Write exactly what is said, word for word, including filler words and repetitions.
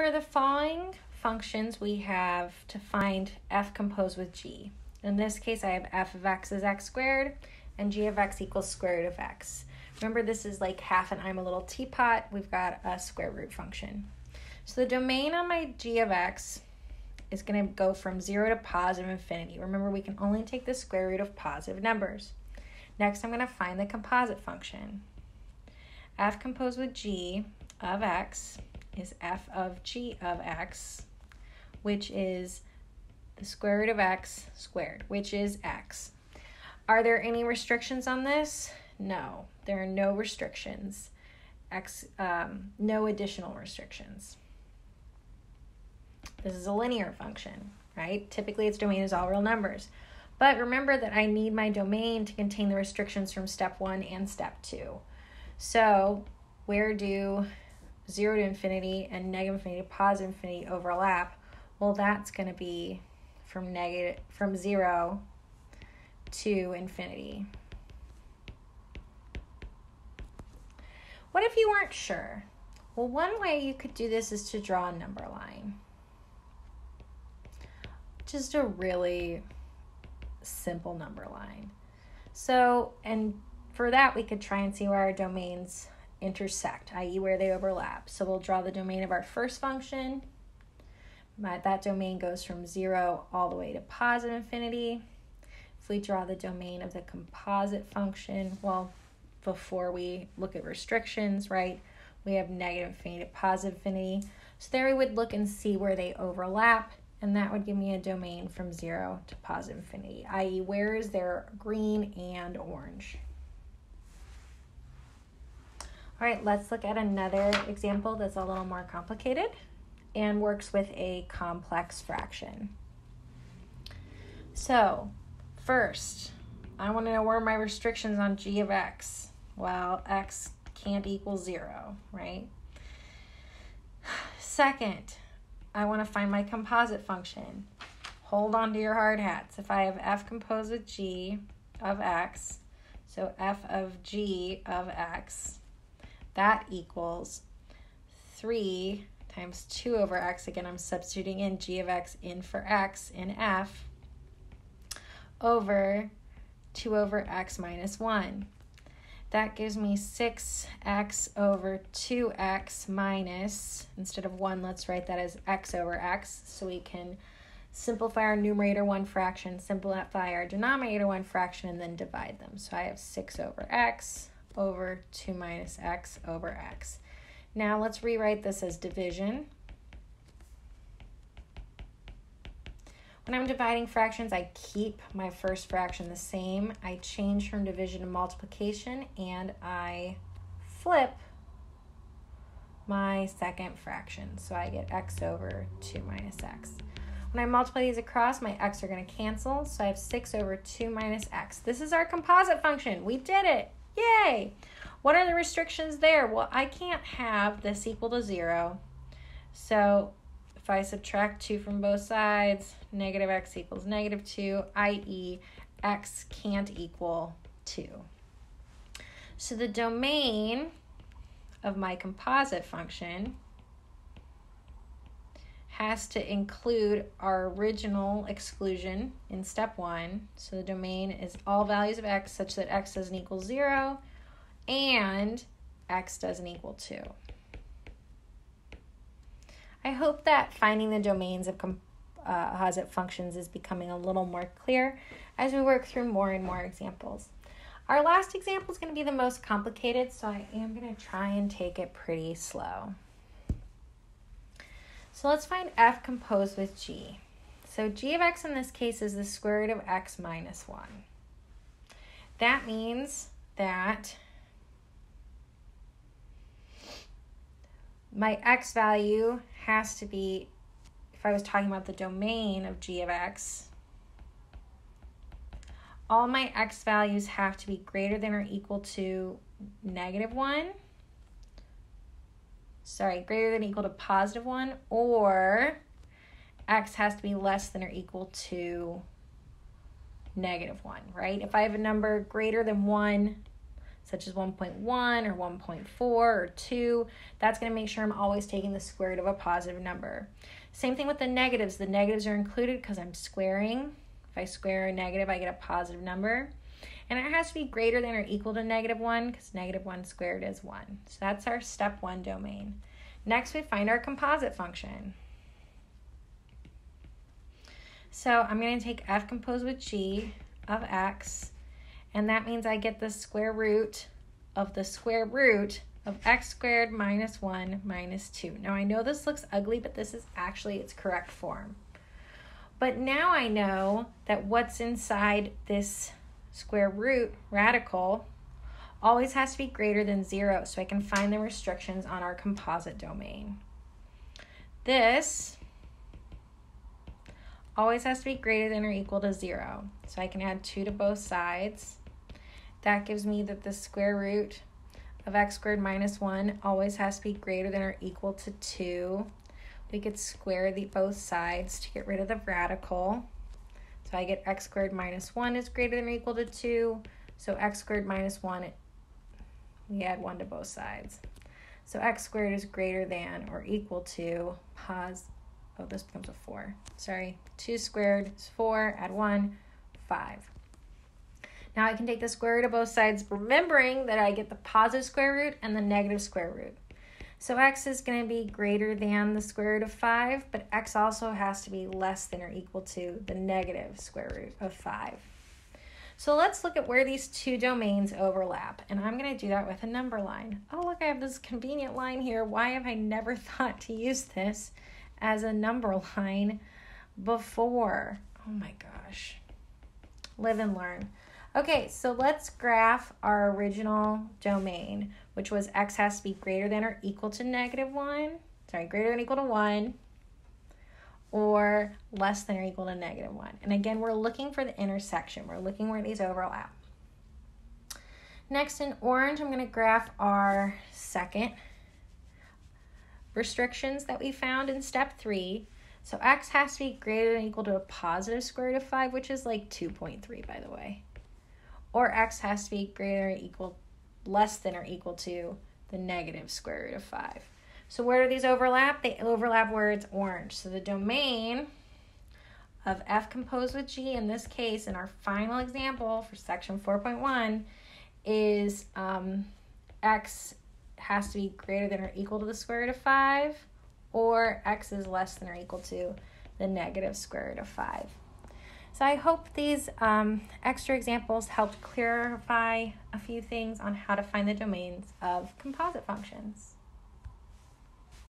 For the following functions, we have to find f composed with g. In this case, I have f of x is x squared, and g of x equals square root of x. Remember, this is like half and I'm a little teapot. We've got a square root function. So the domain on my g of x is going to go from zero to positive infinity. Remember, we can only take the square root of positive numbers. Next, I'm going to find the composite function. F composed with g of x is f of g of x, which is the square root of x squared, which is x. Are there any restrictions on this? No, there are no restrictions. X, um, no additional restrictions. This is a linear function, right? Typically, its domain is all real numbers. But remember that I need my domain to contain the restrictions from step one and step two. So where do zero to infinity and negative infinity to positive infinity overlap? Well, that's going to be from negative from zero to infinity. What if you weren't sure? Well, one way you could do this is to draw a number line. Just a really simple number line. So, and for that, we could try and see where our domains intersect, that is where they overlap. So we'll draw the domain of our first function. That domain goes from zero all the way to positive infinity. If we draw the domain of the composite function, well, before we look at restrictions, right, we have negative infinity to positive infinity. So there we would look and see where they overlap, and that would give me a domain from zero to positive infinity, that is where is there green and orange. All right, let's look at another example that's a little more complicated and works with a complex fraction. So first, I want to know where are my restrictions on g of x. Well, x can't equal zero, right? Second, I want to find my composite function. Hold on to your hard hats. If I have f composed with g of x, so f of g of x, that equals three times two over x. Again, I'm substituting in g of x in for x in f over two over x minus one. That gives me six x over two x minus, instead of one, let's write that as x over x, so we can simplify our numerator one fraction, simplify our denominator one fraction, and then divide them. So I have six over x over two minus x over x. Now let's rewrite this as division. When I'm dividing fractions, I keep my first fraction the same. I change from division to multiplication, and I flip my second fraction. So I get x over two minus x. When I multiply these across, my x are going to cancel. So I have six over two minus x. This is our composite function. We did it. Yay! What are the restrictions there? Well, I can't have this equal to zero. So if I subtract two from both sides, negative x equals negative two, that is x can't equal two. So the domain of my composite function has to include our original exclusion in step one. So the domain is all values of x such that x doesn't equal zero and x doesn't equal two. I hope that finding the domains of composite functions is becoming a little more clear as we work through more and more examples. Our last example is going to be the most complicated, so I am going to try and take it pretty slow. So let's find f composed with g. So g of x in this case is the square root of x minus one. That means that my x value has to be, if I was talking about the domain of g of x, all my x values have to be greater than or equal to negative one. Sorry, greater than or equal to positive one, or x has to be less than or equal to negative one, right? If I have a number greater than one, such as one point one or one point four or two. That's going to make sure I'm always taking the square root of a positive number. Same thing with the negatives. The negatives are included because I'm squaring. If I square a negative, I get a positive number. And it has to be greater than or equal to negative one because negative one squared is one. So that's our step one domain. Next, we find our composite function. So I'm going to take f composed with g of x, and that means I get the square root of the square root of x squared minus one minus two. Now I know this looks ugly, but this is actually its correct form. But now I know that what's inside this square root radical always has to be greater than zero, so I can find the restrictions on our composite domain. This always has to be greater than or equal to zero, so I can add two to both sides. That gives me that the square root of x squared minus one always has to be greater than or equal to two. We could square the both sides to get rid of the radical. So I get x squared minus one is greater than or equal to two. So x squared minus one, we add one to both sides. So x squared is greater than or equal to, pause, oh, this becomes a four. Sorry, two squared is four, add one, five. Now I can take the square root of both sides, remembering that I get the positive square root and the negative square root. So x is going to be greater than the square root of five, but x also has to be less than or equal to the negative square root of five. So let's look at where these two domains overlap, and I'm going to do that with a number line. Oh, look, I have this convenient line here. Why have I never thought to use this as a number line before? Oh my gosh. Live and learn. Okay, so let's graph our original domain, which was x has to be greater than or equal to negative one, sorry, greater than or equal to one, or less than or equal to negative one. And again, we're looking for the intersection. We're looking where these overlap. Next, in orange, I'm going to graph our second restrictions that we found in step three. So x has to be greater than or equal to a positive square root of five, which is like two point three, by the way. Or x has to be greater or equal less than or equal to the negative square root of five. So where do these overlap? They overlap where it's orange. So the domain of f composed with g, in this case, in our final example for section four point one, is um, x has to be greater than or equal to the square root of five, or x is less than or equal to the negative square root of five. So I hope these um, extra examples helped clarify a few things on how to find the domains of composite functions.